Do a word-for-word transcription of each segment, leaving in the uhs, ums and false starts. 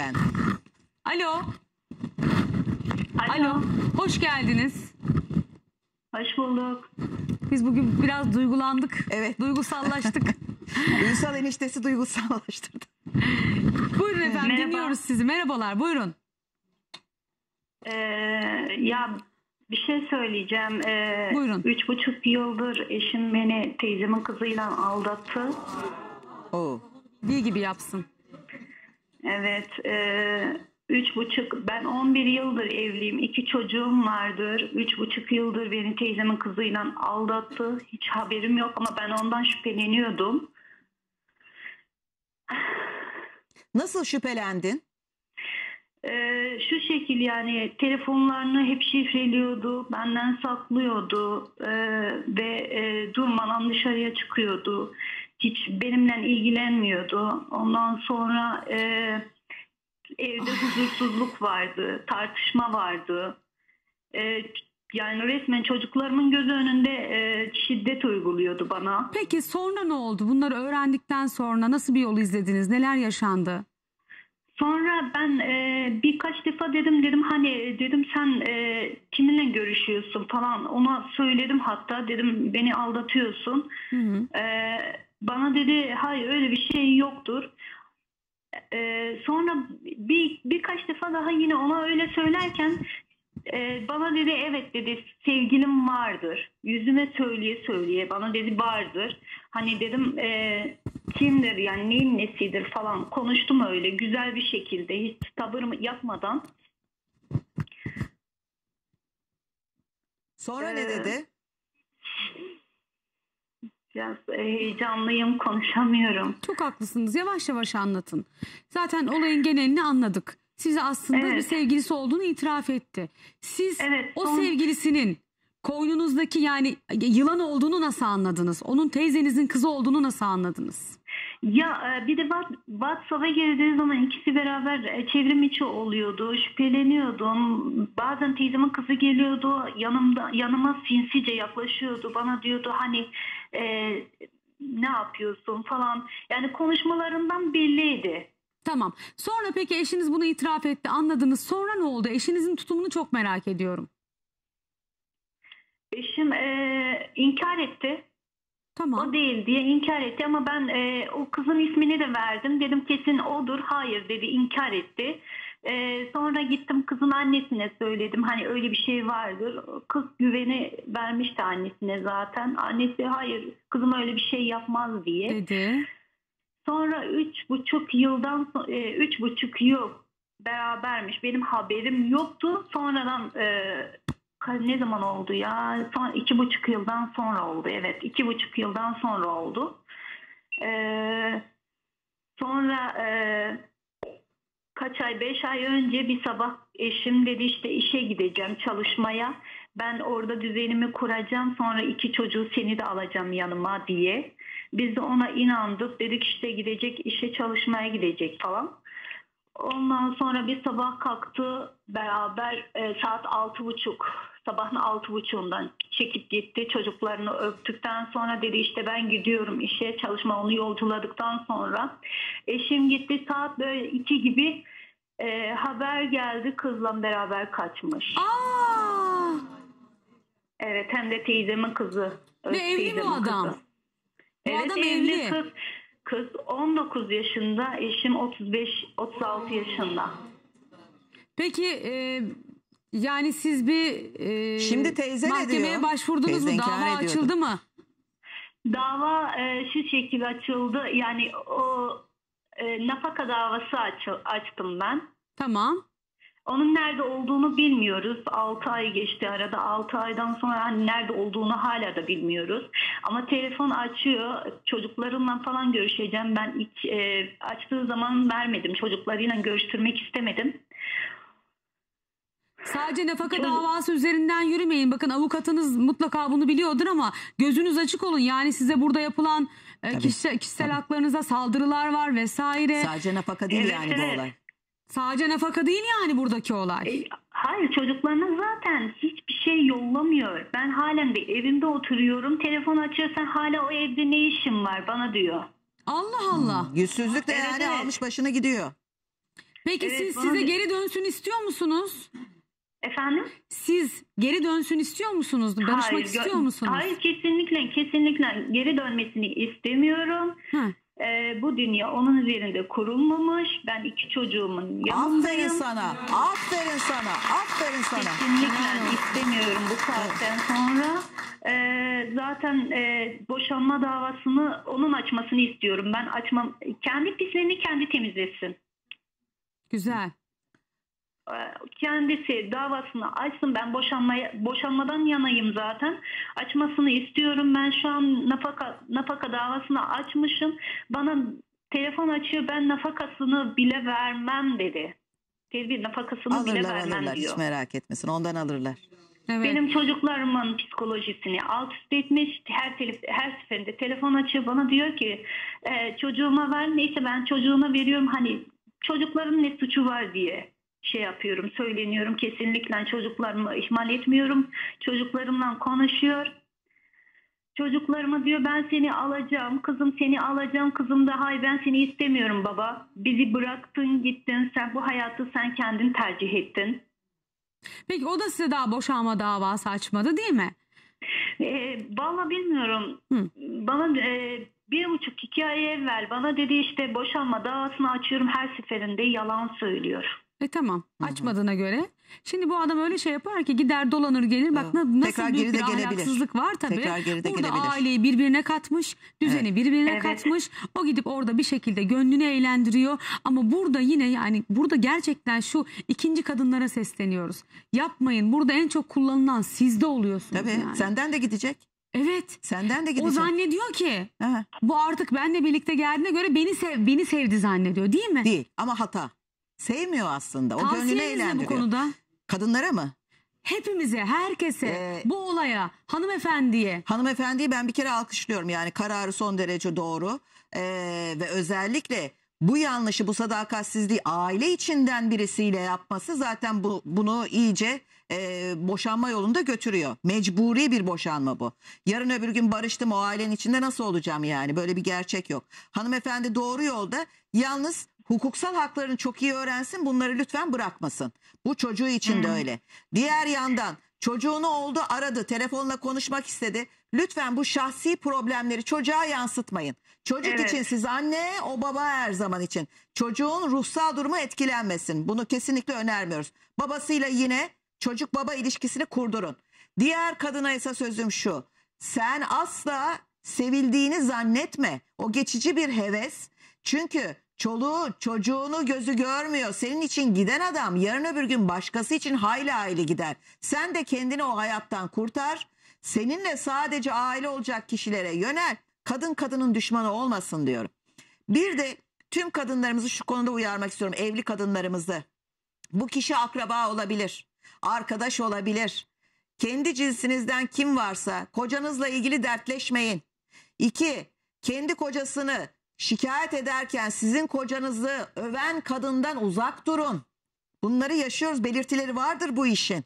ben. Alo. Alo. Alo. Hoş geldiniz. Hoş bulduk. Biz bugün biraz duygulandık. Evet. Duygusallaştık. Ünsal eniştesi duygusallaştırdı. Buyurun efendim. Merhaba. Dinliyoruz sizi. Merhabalar. Buyurun. Ee, ya bir şey söyleyeceğim. Ee, Buyurun. Üç buçuk yıldır eşim beni teyzemin kızıyla aldattı. Oo. Dil gibi yapsın. Evet. E, üç buçuk, ben on bir yıldır evliyim. İki çocuğum vardır. Üç buçuk yıldır beni teyzemin kızıyla aldattı. Hiç haberim yok ama ben ondan şüpheleniyordum. Nasıl şüphelendin? Ee, şu şekil, yani telefonlarını hep şifreliyordu, benden saklıyordu e, ve e, durmadan dışarıya çıkıyordu, hiç benimle ilgilenmiyordu. Ondan sonra e, evde huzursuzluk vardı, tartışma vardı, e, yani resmen çocuklarımın gözü önünde e, şiddet uyguluyordu bana. Peki sonra ne oldu? Bunları öğrendikten sonra nasıl bir yol izlediniz, neler yaşandı? Sonra ben e, birkaç defa dedim dedim hani dedim sen e, kiminle görüşüyorsun falan, ona söyledim, hatta dedim beni aldatıyorsun. Hı hı. E, bana dedi hayır, öyle bir şey yoktur. E, sonra bir birkaç defa daha yine ona öyle söylerken e, bana dedi evet dedi sevgilim vardır, yüzüme söyleye söyleye bana dedi vardır. Hani dedim e, kimdir, yani neyin nesidir falan konuştum öyle güzel bir şekilde, hiç tavır yapmadan. Sonra ee, ne dedi? Biraz heyecanlıyım, konuşamıyorum. Çok haklısınız, yavaş yavaş anlatın. Zaten olayın genelini anladık. Size aslında evet. bir sevgilisi olduğunu itiraf etti. Siz evet, o son... sevgilisinin koynunuzdaki yani yılan olduğunu nasıl anladınız? Onun teyzenizin kızı olduğunu nasıl anladınız? Ya bir de WhatsApp'a girdiği zaman ikisi beraber çevrim içi oluyordu. Şüpheleniyordum. Bazen teyzemin kızı geliyordu. Yanımda, yanıma sinsice yaklaşıyordu. Bana diyordu hani e, ne yapıyorsun falan. Yani konuşmalarından belliydi. Tamam. Sonra peki eşiniz bunu itiraf etti. Anladınız. Sonra ne oldu? Eşinizin tutumunu çok merak ediyorum. Eşim e, inkar etti. Tamam. O değil diye inkar etti ama ben e, o kızın ismini de verdim. Dedim kesin odur. Hayır dedi, inkar etti. E, sonra gittim kızın annesine söyledim. Hani öyle bir şey vardır. Kız güveni vermişti annesine zaten. Annesi hayır kızım öyle bir şey yapmaz diye. Dedi. Sonra üç buçuk yıldan e, üç buçuk yıl berabermiş. Benim haberim yoktu. Sonradan e, ne zaman oldu ya? Son iki buçuk yıldan sonra oldu. Evet, iki buçuk yıldan sonra oldu. Ee, sonra e, kaç ay, beş ay önce bir sabah eşim dedi işte işe gideceğim çalışmaya. Ben orada düzenimi kuracağım. Sonra iki çocuğu seni de alacağım yanıma diye. Biz de ona inandık. Dedik işte gidecek, işe çalışmaya gidecek falan. Ondan sonra bir sabah kalktı beraber e, saat altı buçuk, sabahın altı buçuğundan çekip gitti. Çocuklarını öptükten sonra dedi işte ben gidiyorum işe çalışma, onu yolculadıktan sonra. Eşim gitti, saat böyle iki gibi e, haber geldi kızla beraber kaçmış. Aa! Evet, hem de teyzemin kızı. Ve evli mi adam? Kızı. Bu evet, adam evli. evli kız. Kız on dokuz yaşında, eşim otuz beş otuz altı yaşında. Peki e, yani siz bir e, şimdi teyze mahkemeye başvurdunuz mu? Dava açıldı mı? Dava e, şu şekilde açıldı. Yani o e, nafaka davası aç, açtım ben. Tamam. Onun nerede olduğunu bilmiyoruz. altı ay geçti arada. altı aydan sonra hani nerede olduğunu hala da bilmiyoruz. Ama telefon açıyor. Çocuklarımla falan görüşeceğim. Ben hiç e, açtığı zaman vermedim. Çocuklarıyla görüştürmek istemedim. Sadece nafaka Çocuk... davası üzerinden yürümeyin. Bakın avukatınız mutlaka bunu biliyordur ama gözünüz açık olun. Yani size burada yapılan e, kişisel, kişisel haklarınıza saldırılar var vesaire. Sadece nafaka değil evet, yani evet. bu olay. Sadece nafaka değil yani buradaki olay. Hayır, çocuklarına zaten hiçbir şey yollamıyor. Ben halen de evimde oturuyorum. Telefon açıyorsan hala o evde ne işin var bana diyor. Allah Allah. Hmm, yüzsüzlük de evet, yani evet. almış başına gidiyor. Peki evet, siz size bir... geri dönsün istiyor musunuz? Efendim? Siz geri dönsün istiyor musunuz? Danışmak hayır, istiyor musunuz? Hayır, kesinlikle kesinlikle geri dönmesini istemiyorum. Hı. Ee, bu dünya onun üzerinde kurulmamış. Ben iki çocuğumun yanındayım. Aferin sana, aferin sana, aferin sana. Kesinlikle istemiyorum bu saatten sonra. Ee, zaten e, boşanma davasını onun açmasını istiyorum. Ben açmam. Kendi pislerini kendi temizlesin. Güzel. Kendisi davasını açsın, ben boşanmaya boşanmadan yanayım zaten, açmasını istiyorum. Ben şu an nafaka nafaka davasını açmışım, bana telefon açıyor, ben nafakasını bile vermem dedi, tedbir nafakasını alırlar, bile vermem alırlar, diyor. Hiç merak etmesin, ondan alırlar. Evet. Benim çocuklarımın psikolojisini alt üst etmiş. Her, her seferinde telefon açıyor, bana diyor ki e, çocuğuma ver, neyse ben çocuğuma veriyorum, hani çocukların ne suçu var diye şey yapıyorum, söyleniyorum. Kesinlikle çocuklarımı ihmal etmiyorum. Çocuklarımla konuşuyor. Çocuklarıma diyor ben seni alacağım, kızım seni alacağım. Kızım da hayır ben seni istemiyorum baba. Bizi bıraktın gittin, sen bu hayatı sen kendin tercih ettin. Peki o da size daha boşanma davası açmadı değil mi? E, vallahi bilmiyorum. Hı. Bana e, bir buçuk iki ay evvel bana dedi işte boşanma davasını açıyorum, her seferinde yalan söylüyor. E tamam, açmadığına göre. Şimdi bu adam öyle şey yapar ki gider dolanır gelir. Bak nasıl tekrar büyük bir ahlaksızlık var tabii. Burada gelebilir. Aileyi birbirine katmış, düzeni evet. birbirine evet. katmış. O gidip orada bir şekilde gönlünü eğlendiriyor. Ama burada yine yani burada gerçekten şu ikinci kadınlara sesleniyoruz. Yapmayın, burada en çok kullanılan sizde oluyorsunuz. Tabii yani. Senden de gidecek. Evet. Senden de gidecek. O zannediyor ki aha, bu artık benle birlikte geldiğine göre beni sev, beni sevdi zannediyor değil mi? Değil ama hata. Sevmiyor aslında. O gönlünü eğlendiriyor. Bu konuda? Kadınlara mı? Hepimize, herkese, ee, bu olaya, hanımefendiye. Hanımefendiyi ben bir kere alkışlıyorum. Yani kararı son derece doğru. Ee, ve özellikle bu yanlışı, bu sadakatsizliği aile içinden birisiyle yapması zaten bu, bunu iyice e, boşanma yolunda götürüyor. Mecburi bir boşanma bu. Yarın öbür gün barıştım, o ailenin içinde nasıl olacağım yani? Böyle bir gerçek yok. Hanımefendi doğru yolda. Yalnız hukuksal haklarını çok iyi öğrensin, bunları lütfen bırakmasın. Bu çocuğu için de hmm. öyle. Diğer yandan çocuğunu oldu aradı, telefonla konuşmak istedi. Lütfen bu şahsi problemleri çocuğa yansıtmayın. Çocuk evet. için siz anne, o baba her zaman için. Çocuğun ruhsal durumu etkilenmesin. Bunu kesinlikle önermiyoruz. Babasıyla yine çocuk baba ilişkisini kurdurun. Diğer kadına ise sözüm şu. Sen asla sevildiğini zannetme. O geçici bir heves. Çünkü çoluğu çocuğunu gözü görmüyor. Senin için giden adam yarın öbür gün başkası için hayli hayli gider. Sen de kendini o hayattan kurtar. Seninle sadece aile olacak kişilere yönel. Kadın kadının düşmanı olmasın diyorum. Bir de tüm kadınlarımızı şu konuda uyarmak istiyorum. Evli kadınlarımızı. Bu kişi akraba olabilir. Arkadaş olabilir. Kendi cinsinizden kim varsa kocanızla ilgili dertleşmeyin. İki, kendi kocasını şikayet ederken sizin kocanızı öven kadından uzak durun. Bunları yaşıyoruz, belirtileri vardır bu işin.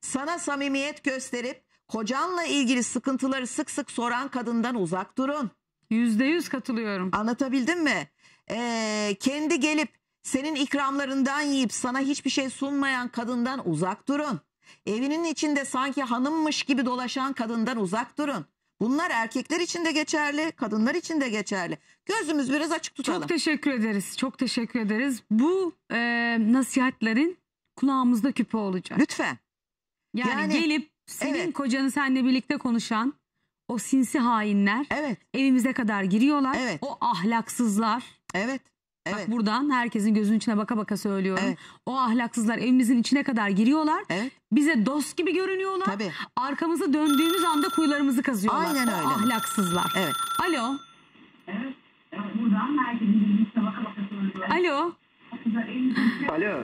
Sana samimiyet gösterip kocanla ilgili sıkıntıları sık sık soran kadından uzak durun. Yüzde yüz katılıyorum. Anlatabildim mi? Ee, kendi gelip senin ikramlarından yiyip sana hiçbir şey sunmayan kadından uzak durun. Evinin içinde sanki hanımmış gibi dolaşan kadından uzak durun. Bunlar erkekler için de geçerli, kadınlar için de geçerli. Gözümüz biraz açık tutalım. Çok teşekkür ederiz, çok teşekkür ederiz. Bu e, nasihatlerin kulağımızda küpe olacak. Lütfen. Yani, yani gelip senin evet. kocanı seninle birlikte konuşan o sinsi hainler evet. evimize kadar giriyorlar. Evet. O ahlaksızlar. Evet. Evet. Bak buradan herkesin gözünün içine baka baka söylüyorum. Evet. O ahlaksızlar evimizin içine kadar giriyorlar. Evet. Bize dost gibi görünüyorlar. Tabii. Arkamızı döndüğümüz anda kuyularımızı kazıyorlar. Aynen öyle. O ahlaksızlar. Evet. Alo. Evet. Buradan herkesin gözünün içine baka baka söylüyorum. Alo. Alo.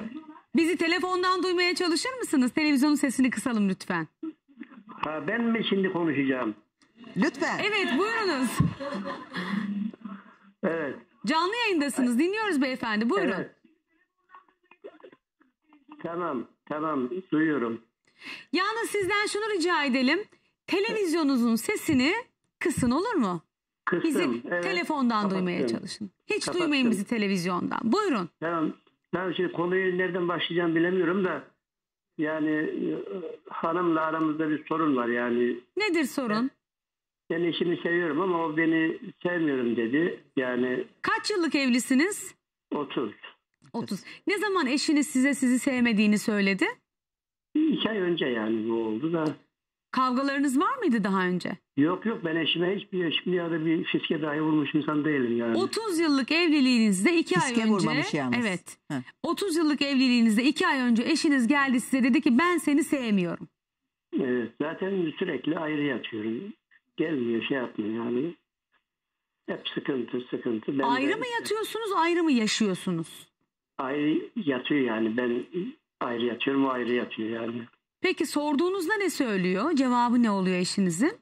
Bizi telefondan duymaya çalışır mısınız? Televizyonun sesini kısalım lütfen. Ha, ben mi şimdi konuşacağım? Lütfen. Evet, buyurunuz. Evet. Canlı yayındasınız. Dinliyoruz beyefendi. Buyurun. Evet. Tamam. Tamam. Duyuyorum. Yalnız sizden şunu rica edelim. Televizyonunuzun sesini kısın, olur mu? Kısın. Bizi evet. telefondan kapattım. Duymaya çalışın. Hiç kapattım. Duymayın bizi televizyondan. Buyurun. Tamam. Ben şimdi konuyu nereden başlayacağım bilemiyorum da yani hanımla aramızda bir sorun var yani. Nedir sorun? Ben eşimi seviyorum ama o beni sevmiyorum dedi. Yani kaç yıllık evlisiniz? otuz. otuz. Ne zaman eşiniz size sizi sevmediğini söyledi? İki ay önce yani bu oldu da. Kavgalarınız var mıydı daha önce? Yok yok, ben eşime hiçbir eşimle ya da bir fiske dahi vurmuş insan değilim yani. otuz yıllık evliliğinizde iki fiske ay önce. Fiske vurmamış yalnız. Evet. Heh. otuz yıllık evliliğinizde iki ay önce eşiniz geldi size dedi ki ben seni sevmiyorum. Evet, zaten sürekli ayrı yatıyorum. Gelmiyor, şey yapmıyor yani. Hep sıkıntı sıkıntı. Ben ayrı ben... mı yatıyorsunuz, ayrı mı yaşıyorsunuz? Ayrı yatıyor yani, ben ayrı yatıyorum, o ayrı yatıyor yani. Peki sorduğunuzda ne söylüyor? Cevabı ne oluyor eşinizin?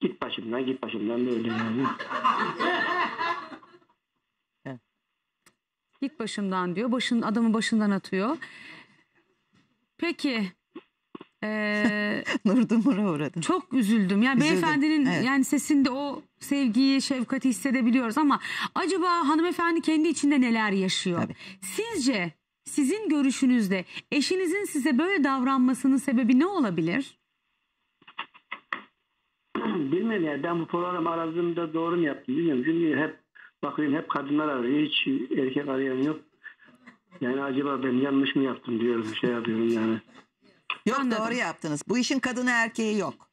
Git başımdan, git başımdan böyle yani. Evet. Git başımdan diyor. Başın, adamı başından atıyor. Peki. Ee, Nur dumura uğradım. Çok üzüldüm. Yani üzüldüm. Beyefendinin evet. Yani sesinde o sevgiyi, şefkati hissedebiliyoruz ama acaba hanımefendi kendi içinde neler yaşıyor? Tabii. Sizce sizin görüşünüzde eşinizin size böyle davranmasının sebebi ne olabilir? Bilmiyorum ya, ben bu programı aradığımda doğru mu yaptım bilmiyorum. Çünkü hep bakıyorum, hep kadınlar arıyor, hiç erkek arayan yok. Yani acaba ben yanlış mı yaptım diyorum, şey yapıyorum yani. Yok, anladım. Doğru yaptınız. Bu işin kadını erkeği yok.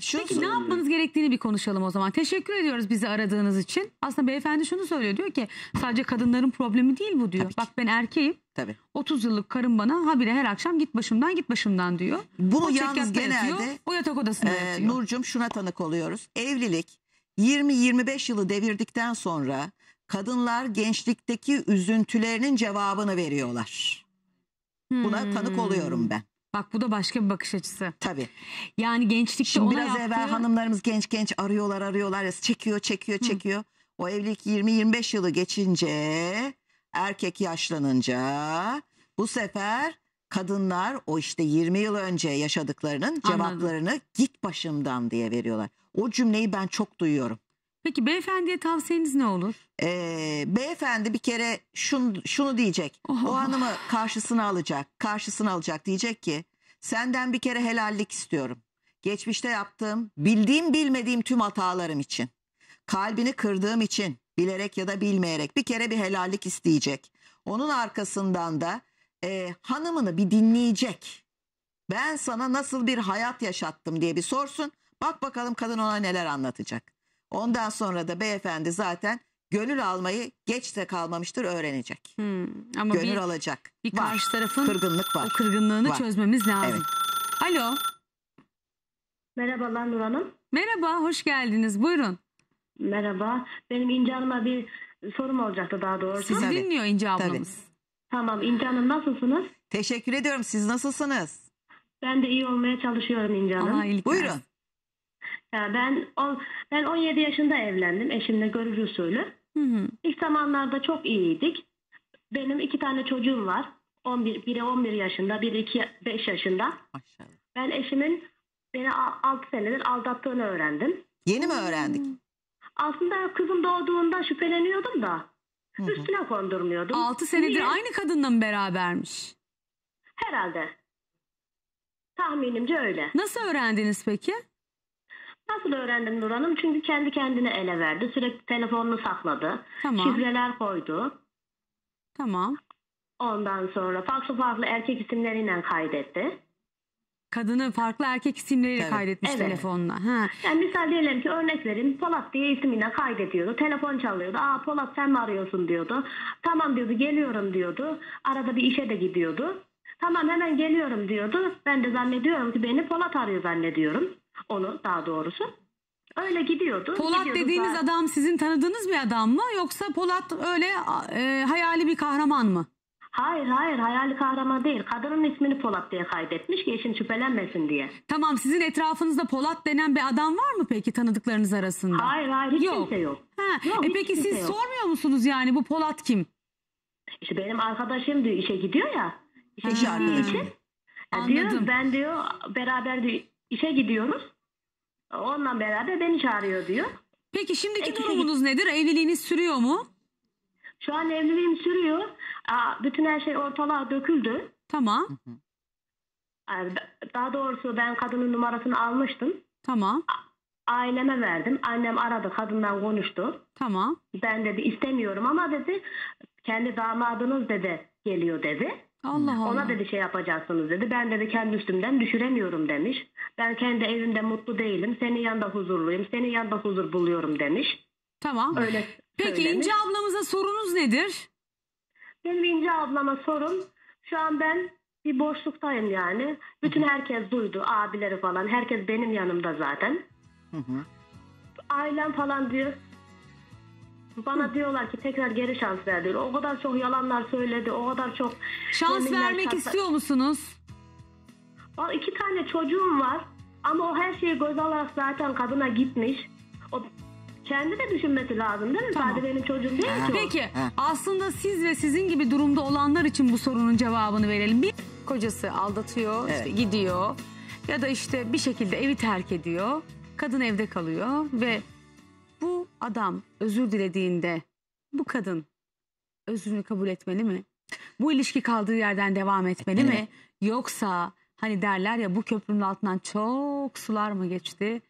Şu Peki sorunlu. Ne yapmanız gerektiğini bir konuşalım o zaman. Teşekkür ediyoruz bizi aradığınız için. Aslında beyefendi şunu söylüyor, diyor ki sadece kadınların problemi değil bu diyor. Bak ben erkeğim. Tabii. otuz yıllık karım bana habire her akşam git başımdan git başımdan diyor. Bunu o yalnız genelde yatıyor, o yatak odasında e, yatıyor. Nurcuğum, şuna tanık oluyoruz. Evlilik yirmi yirmi beş yılı devirdikten sonra kadınlar gençlikteki üzüntülerinin cevabını veriyorlar. Buna hmm. tanık oluyorum ben. Bak bu da başka bir bakış açısı. Tabii. Yani gençlikte şimdi ona biraz yaptığı... evvel hanımlarımız genç genç arıyorlar arıyorlar. Çekiyor çekiyor hmm. çekiyor. O evlilik yirmi yirmi beş yılı geçince, erkek yaşlanınca bu sefer kadınlar o işte yirmi yıl önce yaşadıklarının cevaplarını anladım. Git başımdan diye veriyorlar. O cümleyi ben çok duyuyorum. Peki beyefendiye tavsiyeniz ne olur? Ee, beyefendi bir kere şunu, şunu diyecek. Oho. O hanımı karşısına alacak. Karşısına alacak, diyecek ki senden bir kere helallik istiyorum. Geçmişte yaptığım, bildiğim bilmediğim tüm hatalarım için. Kalbini kırdığım için bilerek ya da bilmeyerek bir kere bir helallik isteyecek. Onun arkasından da e, hanımını bir dinleyecek. Ben sana nasıl bir hayat yaşattım diye bir sorsun. Bak bakalım kadın ona neler anlatacak. Ondan sonra da beyefendi zaten gönül almayı geç de kalmamıştır, öğrenecek. Hmm, ama gönül bir, alacak. Bir karşı var. Tarafın kırgınlık var. O kırgınlığını var. Çözmemiz lazım. Evet. Alo. Merhabalar Nur Hanım. Merhaba, hoş geldiniz. Buyurun. Merhaba. Benim İnci Hanım'a bir sorum olacaktı daha doğrusu. Sizi tabii. Dinliyor İnci ablamız. Tabii. Tamam İnci Hanım, nasılsınız? Teşekkür ediyorum. Siz nasılsınız? Ben de iyi olmaya çalışıyorum İnci Hanım. Aa, buyurun. Ya ben ben on yedi yaşında evlendim eşimle, görücü usulü. Hı hı. İlk zamanlarda çok iyiydik. Benim iki tane çocuğum var. on bir, biri on bir yaşında, biri iki, beş yaşında. Maşallah. Ben eşimin beni altı senedir aldattığını öğrendim. Yeni mi öğrendik? Aslında kızım doğduğunda şüpheleniyordum da hı hı. üstüne kondurmuyordum. altı senedir niye? Aynı kadınla mı berabermiş? Herhalde. Tahminimce öyle. Nasıl öğrendiniz peki? Nasıl öğrendim Nur Hanım? Çünkü kendi kendine ele verdi. Sürekli telefonunu sakladı. Tamam. Şifreler koydu. Tamam. Ondan sonra farklı farklı erkek isimleriyle kaydetti. Kadını farklı erkek isimleriyle evet. kaydetmiş evet. telefonla. Ha. Yani misal diyelim ki, örnek vereyim, Polat diye ismiyle kaydediyordu. Telefon çalıyordu. Aa Polat sen mi arıyorsun diyordu. Tamam diyordu, geliyorum diyordu. Arada bir işe de gidiyordu. Tamam hemen geliyorum diyordu. Ben de zannediyorum ki beni Polat arıyor zannediyorum. Onu daha doğrusu. Öyle gidiyordu. Polat dediğiniz zaten. Adam sizin tanıdığınız bir adam mı? Yoksa Polat öyle e, hayali bir kahraman mı? Hayır hayır, hayali kahraman değil. Kadının ismini Polat diye kaydetmiş ki eşim şüphelenmesin diye. Tamam, sizin etrafınızda Polat denen bir adam var mı peki tanıdıklarınız arasında? Hayır hayır, hiç yok. Kimse yok. Ha. Yok e peki siz yok. Sormuyor musunuz yani bu Polat kim? İşte benim arkadaşım diyor, işe gidiyor ya. İşe gittiği için. Ya diyor, ben diyor beraber diyor. İşe gidiyoruz. Onunla beraber beni çağırıyor diyor. Peki şimdiki e, durumunuz nedir? Evliliğiniz sürüyor mu? Şu an evliliğim sürüyor. Aa, bütün her şey ortalığa döküldü. Tamam. Hı hı. Daha doğrusu ben kadının numarasını almıştım. Tamam. Aileme verdim. Annem aradı, kadından konuştu. Tamam. Ben dedi istemiyorum ama dedi kendi damadınız dedi geliyor dedi. Allah Allah. Ona dedi şey yapacaksınız dedi. Ben dedi kendi üstümden düşüremiyorum demiş. Ben kendi evimde mutlu değilim. Senin yanında huzurluyum. Senin yanında huzur buluyorum demiş. Tamam. Öyle. Peki söylemiş. İnci ablamıza sorunuz nedir? Benim İnci ablama sorum şu an ben bir boşluktayım yani. Bütün herkes duydu, abileri falan. Herkes benim yanımda zaten. Hı hı. Ailem falan diyor. Bana hı. diyorlar ki tekrar geri şans verdi. O kadar çok yalanlar söyledi. O kadar çok... Şans vermek şans... istiyor musunuz? O iki tane çocuğum var. Ama o her şeyi göz alarak zaten kadına gitmiş. O kendi de düşünmesi lazım değil mi? Tamam. Sadece benim çocuğum değil ha. ki o. Peki aslında siz ve sizin gibi durumda olanlar için bu sorunun cevabını verelim. Bir kocası aldatıyor, evet. işte gidiyor ya da işte bir şekilde evi terk ediyor. Kadın evde kalıyor ve bu adam özür dilediğinde bu kadın özrünü kabul etmeli mi? Bu ilişki kaldığı yerden devam etmeli evet. mi? Yoksa hani derler ya bu köprünün altından çok sular mı geçti?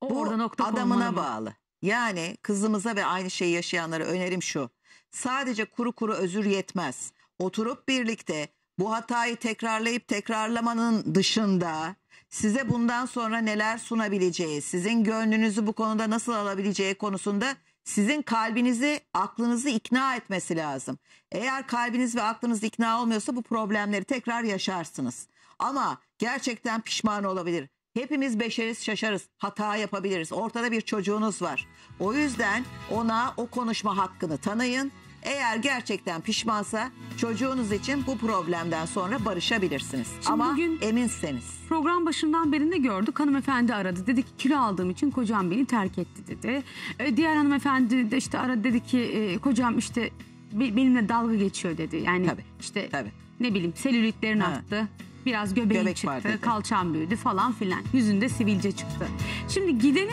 O bu orada nokta adamına bağlı. Yani kızımıza ve aynı şeyi yaşayanlara önerim şu. Sadece kuru kuru özür yetmez. Oturup birlikte bu hatayı tekrarlayıp tekrarlamanın dışında... Size bundan sonra neler sunabileceği, sizin gönlünüzü bu konuda nasıl alabileceği konusunda sizin kalbinizi, aklınızı ikna etmesi lazım. Eğer kalbiniz ve aklınız ikna olmuyorsa bu problemleri tekrar yaşarsınız. Ama gerçekten pişman olabilir. Hepimiz beşeriz, şaşarız, hata yapabiliriz. Ortada bir çocuğunuz var. O yüzden ona o konuşma hakkını tanıyın. Eğer gerçekten pişmansa çocuğunuz için bu problemden sonra barışabilirsiniz. Şimdi ama bugün eminseniz. Program başından beri ne gördük? Hanımefendi aradı. Dedi ki kilo aldığım için kocam beni terk etti dedi. Ee, diğer hanımefendi de işte aradı dedi ki e, kocam işte benimle dalga geçiyor dedi. Yani tabii, işte tabii. ne bileyim selülitlerin ha. arttı. Biraz göbeğim Göbek çıktı. Kalçam büyüdü falan filan. Yüzünde sivilce çıktı. Şimdi gideni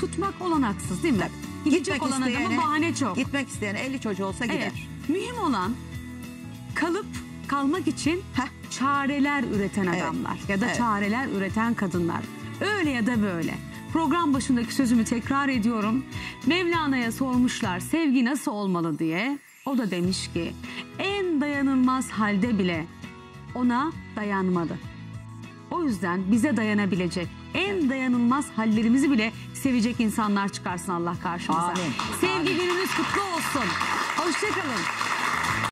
tutmak olanaksız değil mi? Tabii. Gidecek gitmek olan adamın bahane çok. Gitmek isteyen elli çocuğu olsa gider. Evet. Mühim olan kalıp kalmak için Heh. çareler üreten adamlar evet. ya da evet. çareler üreten kadınlar. Öyle ya da böyle. Program başındaki sözümü tekrar ediyorum. Mevlana'ya sormuşlar sevgi nasıl olmalı diye. O da demiş ki en dayanılmaz halde bile ona dayanmadı. O yüzden bize dayanabilecek en dayanılmaz hallerimizi bile sevecek insanlar çıkarsın Allah karşımıza. Amin. Sevgi Amin. Gününüz kutlu olsun. Hoşçakalın.